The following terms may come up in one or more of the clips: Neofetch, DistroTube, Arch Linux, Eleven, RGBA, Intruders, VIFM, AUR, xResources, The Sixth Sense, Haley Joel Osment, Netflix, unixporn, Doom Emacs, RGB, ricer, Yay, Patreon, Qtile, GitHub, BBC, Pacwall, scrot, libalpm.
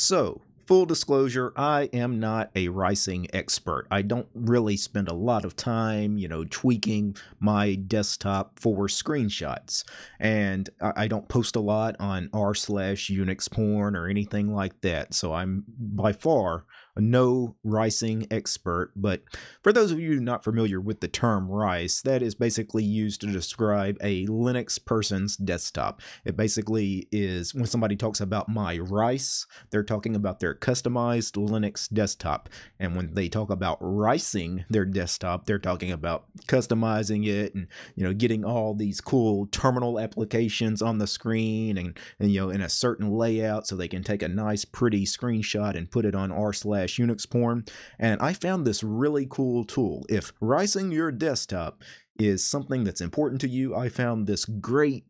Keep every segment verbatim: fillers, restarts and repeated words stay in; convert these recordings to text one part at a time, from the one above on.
So, full disclosure, I am not a rising expert. I don't really spend a lot of time, you know, tweaking my desktop for screenshots. And I don't post a lot on r slash Unix porn or anything like that. So I'm by far no rising expert. But for those of you not familiar with the term rice, that is basically used to describe a Linux person's desktop. It basically is when somebody talks about my rice, they're talking about their customized Linux desktop. And when they talk about ricing their desktop, they're talking about customizing it and, you know, getting all these cool terminal applications on the screen and, and you know, in a certain layout so they can take a nice pretty screenshot and put it on r slash Unix porn. And I found this really cool tool. If rising your desktop is something that's important to you, I found this great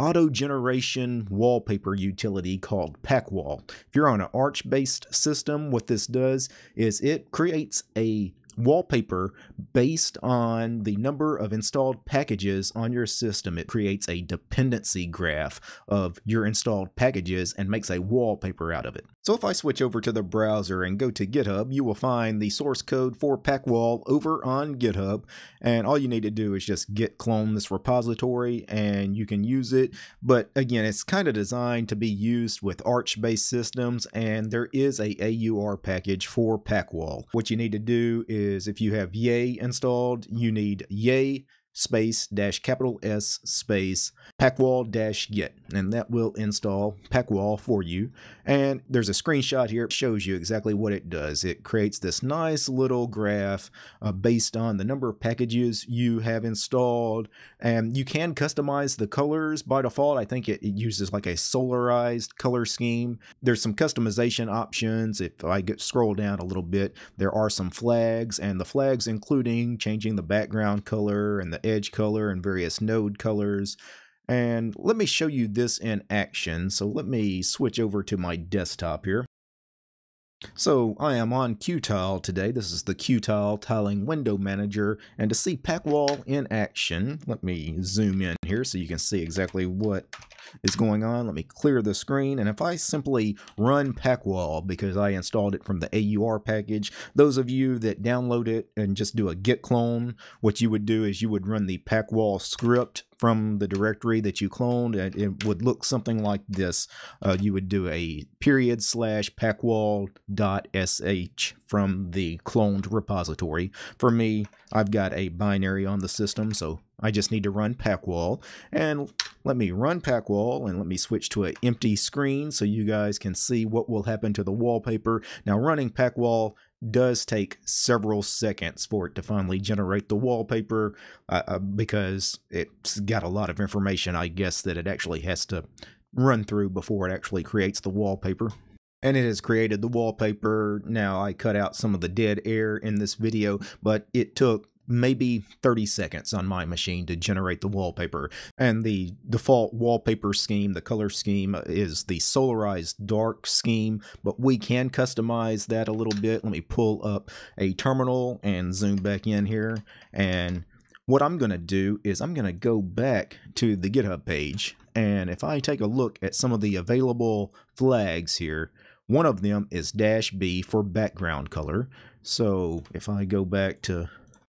auto-generation wallpaper utility called Pacwall. If you're on an Arch-based system, what this does is it creates a wallpaper based on the number of installed packages on your system. It creates a dependency graph of your installed packages and makes a wallpaper out of it. So if I switch over to the browser and go to GitHub, you will find the source code for Pacwall over on GitHub. And all you need to do is just git clone this repository and you can use it. But again, it's kind of designed to be used with Arch-based systems, and there is a A U R package for Pacwall. What you need to do is is if you have Yay installed, you need Yay space dash capital S space Pacwall dash get, and that will install Pacwall for you. And there's a screenshot here. It shows you exactly what it does. It creates this nice little graph uh, based on the number of packages you have installed, and you can customize the colors. By default, I think it, it uses like a solarized color scheme. There's some customization options. If I get, scroll down a little bit, there are some flags, and the flags including changing the background color and the edge color and various node colors. And let me show you this in action. So let me switch over to my desktop here. So I am on Qtile today. This is the Qtile tiling window manager. And to see Pacwall in action, let me zoom in here so you can see exactly what is going on. Let me clear the screen. And if I simply run Pacwall, because I installed it from the A U R package, those of you that download it and just do a git clone, what you would do is you would run the Pacwall script from the directory that you cloned, and it would look something like this. Uh, you would do a period slash pacwall.sh from the cloned repository. For me, I've got a binary on the system, so I just need to run Pacwall. And let me run Pacwall, and let me switch to an empty screen so you guys can see what will happen to the wallpaper. Now, running Pacwall does take several seconds for it to finally generate the wallpaper uh, because it's got a lot of information, I guess, that it actually has to run through before it actually creates the wallpaper. And it has created the wallpaper. Now, I cut out some of the dead air in this video, but it took maybe thirty seconds on my machine to generate the wallpaper. And the default wallpaper scheme, the color scheme, is the solarized dark scheme, but we can customize that a little bit. Let me pull up a terminal and zoom back in here. And what I'm going to do is I'm going to go back to the GitHub page. And if I take a look at some of the available flags here, one of them is dash B for background color. So if I go back to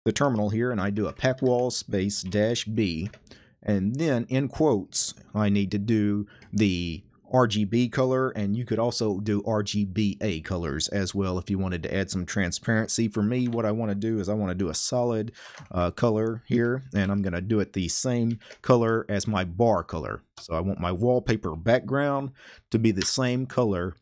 the terminal here and I do a Pacwall space dash B, and then in quotes I need to do the R G B color, and you could also do R G B A colors as well if you wanted to add some transparency. For me, what I want to do is I want to do a solid uh, color here, and I'm going to do it the same color as my bar color. So I want my wallpaper background to be the same color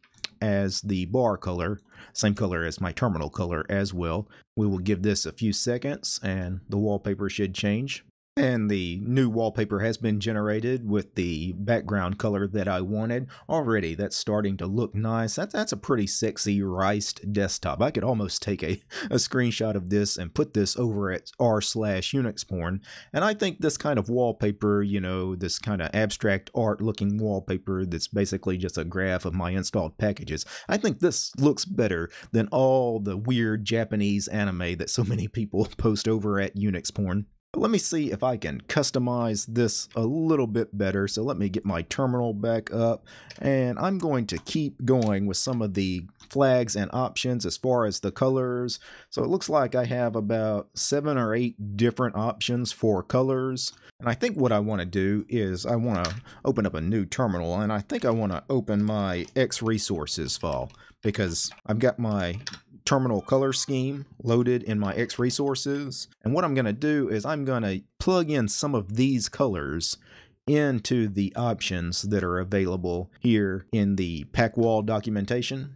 as the bar color, same color as my terminal color as well. We will give this a few seconds and the wallpaper should change. And the new wallpaper has been generated with the background color that I wanted. Already that's starting to look nice. That, that's a pretty sexy riced desktop. I could almost take a, a screenshot of this and put this over at r slash Unix porn. And I think this kind of wallpaper, you know, this kind of abstract art looking wallpaper that's basically just a graph of my installed packages, I think this looks better than all the weird Japanese anime that so many people post over at Unix porn. Let me see if I can customize this a little bit better. So let me get my terminal back up, and I'm going to keep going with some of the flags and options as far as the colors. So it looks like I have about seven or eight different options for colors. And I think what I want to do is I want to open up a new terminal, and I think I want to open my xResources file because I've got my terminal color scheme loaded in my xResources. And what I'm going to do is I'm going to plug in some of these colors into the options that are available here in the Pacwall documentation.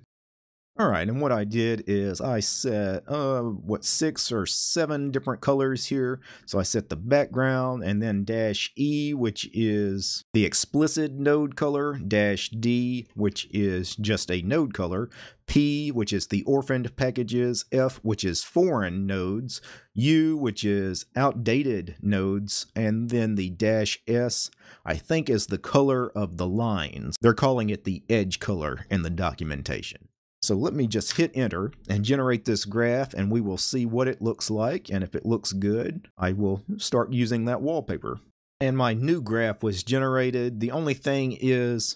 All right, and what I did is I set, uh, what, six or seven different colors here. So I set the background, and then dash E, which is the explicit node color, dash D, which is just a node color, P, which is the orphaned packages, F, which is foreign nodes, U, which is outdated nodes, and then the dash S, I think, is the color of the lines. They're calling it the edge color in the documentation. So let me just hit enter and generate this graph, and we will see what it looks like. And if it looks good, I will start using that wallpaper. And my new graph was generated. The only thing is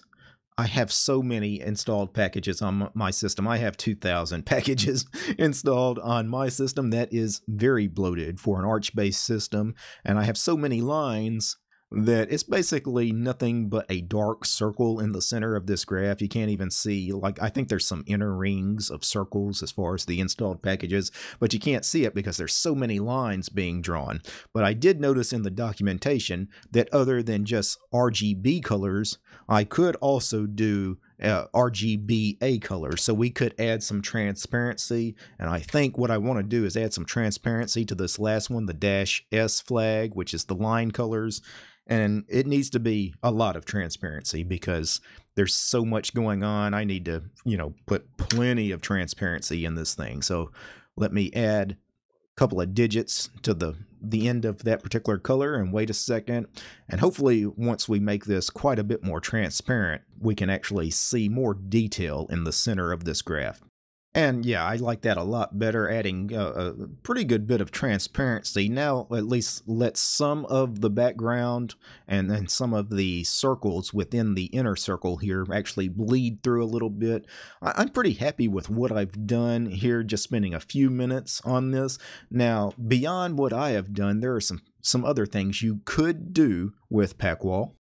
I have so many installed packages on my system. I have two thousand packages installed on my system. That is very bloated for an Arch-based system. And I have so many lines that it's basically nothing but a dark circle in the center of this graph. You can't even see, like, I think there's some inner rings of circles as far as the installed packages, but you can't see it because there's so many lines being drawn. But I did notice in the documentation that other than just R G B colors, I could also do uh, R G B A colors. So we could add some transparency. And I think what I want to do is add some transparency to this last one, the dash S flag, which is the line colors. And it needs to be a lot of transparency because there's so much going on. I need to, you know, put plenty of transparency in this thing. So let me add a couple of digits to the, the end of that particular color and wait a second. And hopefully once we make this quite a bit more transparent, we can actually see more detail in the center of this graph. And yeah, I like that a lot better, adding a, a pretty good bit of transparency. Now at least let some of the background and then some of the circles within the inner circle here actually bleed through a little bit. I, I'm pretty happy with what I've done here, just spending a few minutes on this. Now, beyond what I have done, there are some, some other things you could do with Pacwall.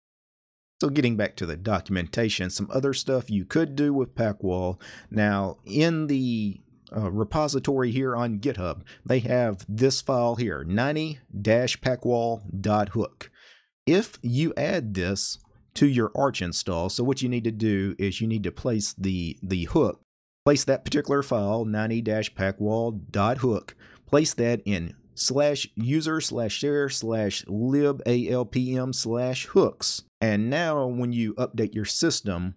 So getting back to the documentation, some other stuff you could do with Pacwall. Now, in the uh, repository here on GitHub, they have this file here, ninety dash pacwall dot hook. If you add this to your Arch install, so what you need to do is you need to place the, the hook, place that particular file, ninety dash pacwall dot hook, place that in slash user slash share slash libalpm slash hooks. And now when you update your system,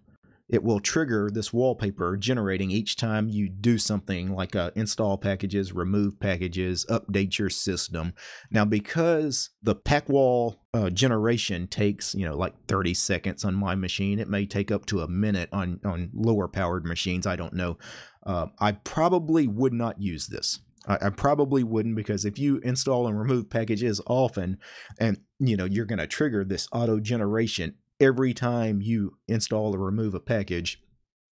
it will trigger this wallpaper generating each time you do something like uh, install packages, remove packages, update your system. Now, because the Pacwall uh, generation takes, you know, like thirty seconds on my machine, it may take up to a minute on, on lower powered machines, I don't know. Uh, I probably would not use this. I probably wouldn't, because if you install and remove packages often, and you know, you're going to trigger this auto generation every time you install or remove a package,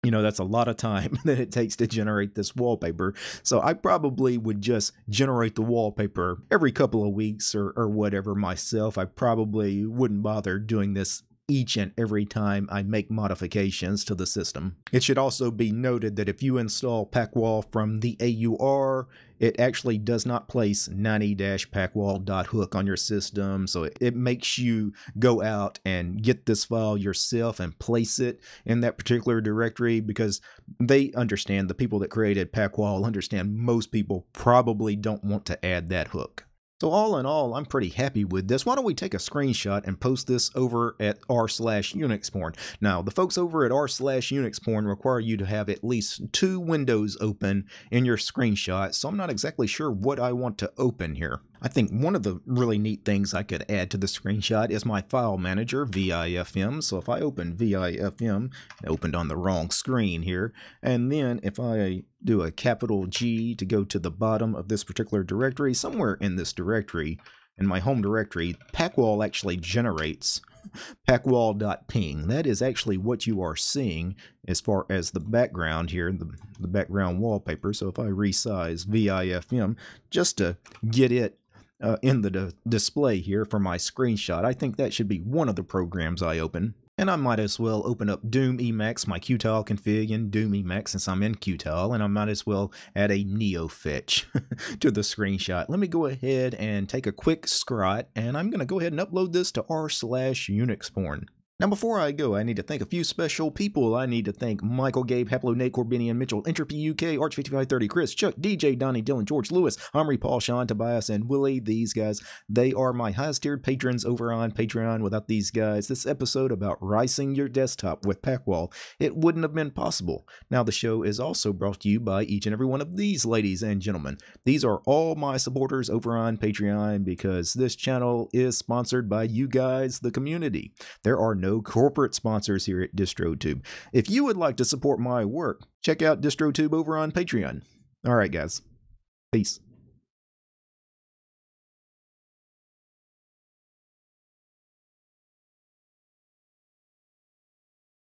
you know, that's a lot of time that it takes to generate this wallpaper. So I probably would just generate the wallpaper every couple of weeks or, or whatever myself. I probably wouldn't bother doing this each and every time I make modifications to the system. It should also be noted that if you install Pacwall from the A U R, it actually does not place ninety dash pacwall dot hook on your system. So it, it makes you go out and get this file yourself and place it in that particular directory, because they understand, the people that created Pacwall understand, most people probably don't want to add that hook. So all in all, I'm pretty happy with this. Why don't we take a screenshot and post this over at r slash unixporn. Now, the folks over at r slash unixporn require you to have at least two windows open in your screenshot, so I'm not exactly sure what I want to open here. I think one of the really neat things I could add to the screenshot is my file manager, V I F M. So if I open V I F M, I opened on the wrong screen here. And then if I do a capital G to go to the bottom of this particular directory, somewhere in this directory, in my home directory, Pacwall actually generates pacwall dot ping. That is actually what you are seeing as far as the background here, the, the background wallpaper. So if I resize V I F M just to get it uh, in the d display here for my screenshot, I think that should be one of the programs I open. And I might as well open up Doom Emacs, my Qtile config in Doom Emacs since I'm in Qtile, and I might as well add a Neofetch to the screenshot. Let me go ahead and take a quick scrot, and I'm going to go ahead and upload this to r slash Unix porn. Now, before I go, I need to thank a few special people. I need to thank Michael, Gabe, Haplo, Nate, Corbinian, Mitchell, Entropy U K, Arch fifty-five thirty, Chris, Chuck, D J, Donnie, Dylan, George, Lewis, Omri, Paul, Sean, Tobias, and Willie. These guys, they are my highest tiered patrons over on Patreon. Without these guys, this episode about ricing your desktop with Pacwall, it wouldn't have been possible. Now, the show is also brought to you by each and every one of these ladies and gentlemen. These are all my supporters over on Patreon because this channel is sponsored by you guys, the community. There are no No corporate sponsors here at DistroTube. If you would like to support my work, check out DistroTube over on Patreon. All right, guys. Peace.